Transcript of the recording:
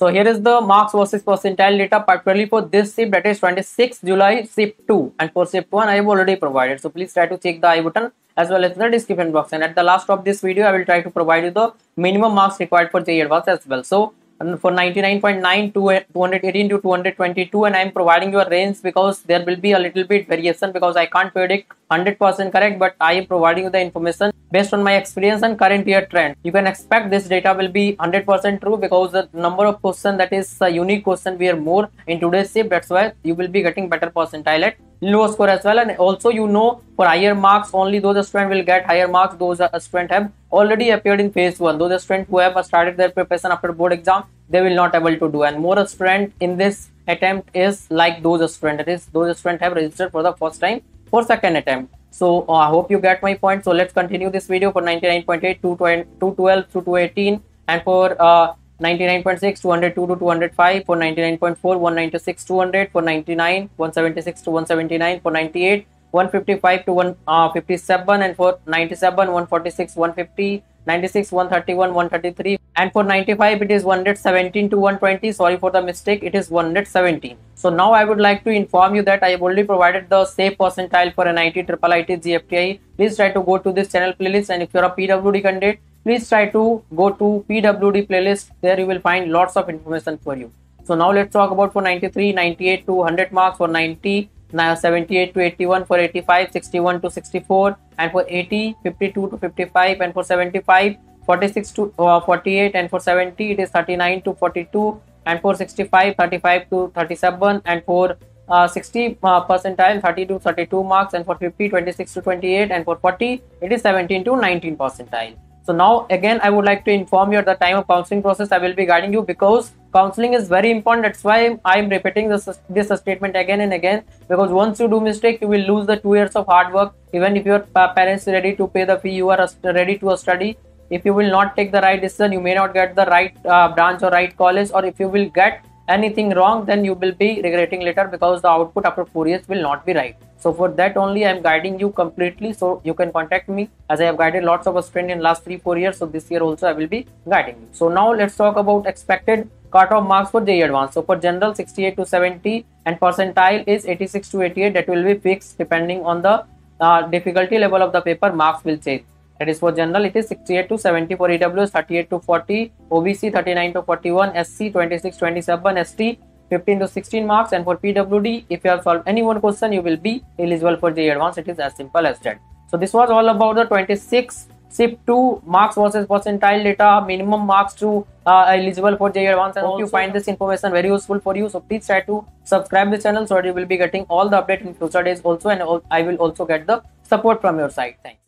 So here is the marks versus percentile data particularly for this SIP, that is 26 July SIP 2, and for SIP 1 I have already provided. So please try to check the I button as well as the description box, and at the last of this video I will try to provide you the minimum marks required for JEE Advanced as well. So for 99.9 218 to 222, and I am providing you a range because there will be a little bit variation because I can't predict 100% correct, but I am providing you the information based on my experience and current year trend. You can expect this data will be 100% true because the number of questions, that is a unique question, we are more in today's SIP. That's why you will be getting better percentile at low score as well. And also, you know, for higher marks only those students will get higher marks, those students have already appeared in phase 1. Those students who have started their preparation after board exam, they will not able to do, and more students in this attempt is like those students, that is those students have registered for the first time for second attempt. So I hope you get my point. So let's continue this video for 99.8 212 to 218, and for 99.6 202 to 205, for 99.4 196 200, for 99 176 to 179, for 98 155 to 157, and for 97 146 150, 96 131 133, and for 95 it is 117 to 120. Sorry for the mistake, it is 117. So now I would like to inform you that I have already provided the safe percentile for NIT, IIIT, GFTI. Please try to go to this channel playlist, and if you are a PWD candidate, please try to go to PWD playlist. There you will find lots of information for you. So now let's talk about for 93, 98 to 100 marks, for 90, 78 to 81, for 85, 61 to 64, and for 80, 52 to 55, and for 75, 46 to 48, and for 70 it is 39 to 42, and for 65, 35 to 37, and for 60 percentile 30 to 32 marks, and for 50, 26 to 28, and for 40 it is 17 to 19 percentile. So now again I would like to inform you, at the time of counseling process I will be guiding you because counseling is very important. That's why I am repeating this statement again and again, because once you do mistake you will lose the 2 years of hard work. Even if your parents are ready to pay the fee, you are ready to study, if you will not take the right decision, you may not get the right branch or right college, or if you will get anything wrong, then you will be regretting later because the output after 4 years will not be right. So for that only I am guiding you completely. So you can contact me, as I have guided lots of students in last 3-4 years. So this year also I will be guiding you. So now let's talk about expected cutoff marks for JEE Advanced. So for general 68 to 70, and percentile is 86 to 88. That will be fixed depending on the difficulty level of the paper. Marks will change. That is for general it is 68 to 70, for EWS 38 to 40, OVC 39 to 41, SC 26 27, ST 15 to 16 marks, and for PWD if you have solved any one question you will be eligible for JEE Advanced. It is as simple as that. So this was all about the 26 SIP 2 marks versus percentile data, minimum marks to eligible for JEE Advanced. I hope you find this information very useful for you. So please try to subscribe the channel so that you will be getting all the update in future days also, and I will also get the support from your side. Thanks.